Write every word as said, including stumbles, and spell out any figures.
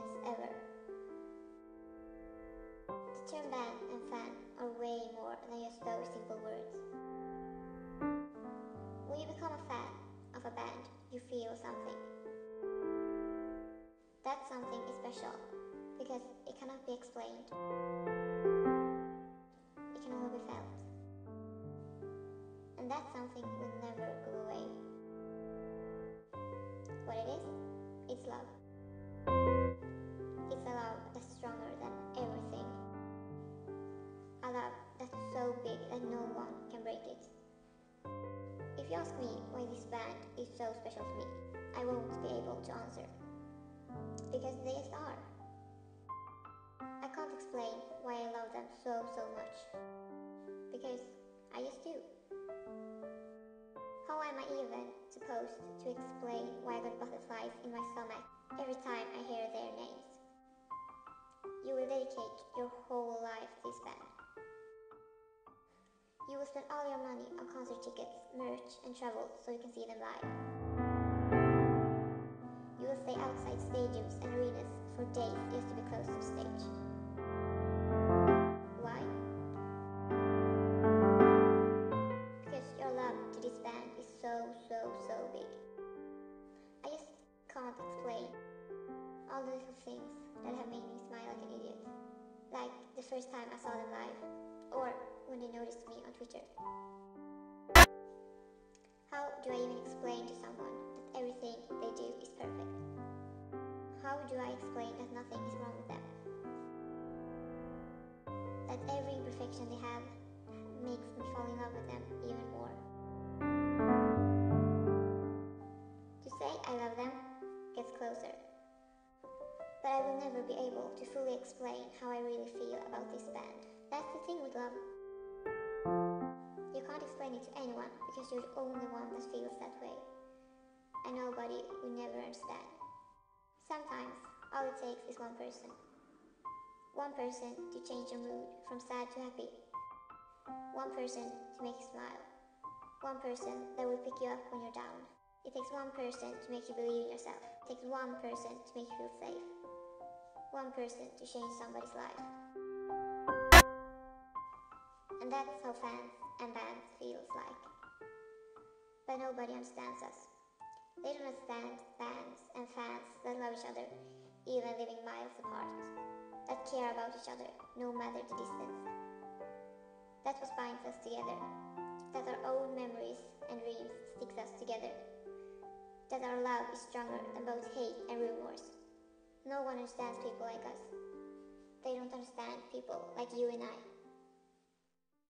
as ever. Teacher band and fan are way more than just those simple words. When you become a fan of a band, you feel something. That something is special because it cannot be explained. It can only be felt. And that something will never go away. What it is? It's love. It's a love that's stronger than everything. A love that's so big that no one can break it. If you ask me why this band is so special to me, I won't be able to answer. Because they just are. I can't explain why I love them so, so much. Because I just do. How am I even supposed to explain why I got butterflies in my stomach every time I hear their names? You will dedicate your whole life to this band. You will spend all your money on concert tickets, merch and travel so you can see them live. You will stay outside stadiums and arenas for days just to be close to the stage. Why? Because your love to this band is so, so, so big. I just can't explain all the little things that have made me smile like an idiot. Like the first time I saw them live, or when they noticed me on Twitter. How do I even explain to someone that everything they do is perfect? How do I explain that nothing is wrong with them? That every imperfection they have makes me fall in love with them even more. To say I love them gets closer. But I will never be able to fully explain how I really feel about this band. That's the thing with love. You can't explain it to anyone because you're the only one that feels that way, and nobody will never understand. Sometimes all it takes is one person. One person to change your mood from sad to happy. One person to make you smile. One person that will pick you up when you're down. It takes one person to make you believe in yourself. It takes one person to make you feel safe. One person to change somebody's life. And that's how fans and bands feels like. But nobody understands us. They don't understand bands and fans that love each other, even living miles apart, that care about each other, no matter the distance. That's what binds us together, that our own memories and dreams sticks us together, that our love is stronger than both hate and rumors. No one understands people like us. They don't understand people like you and I.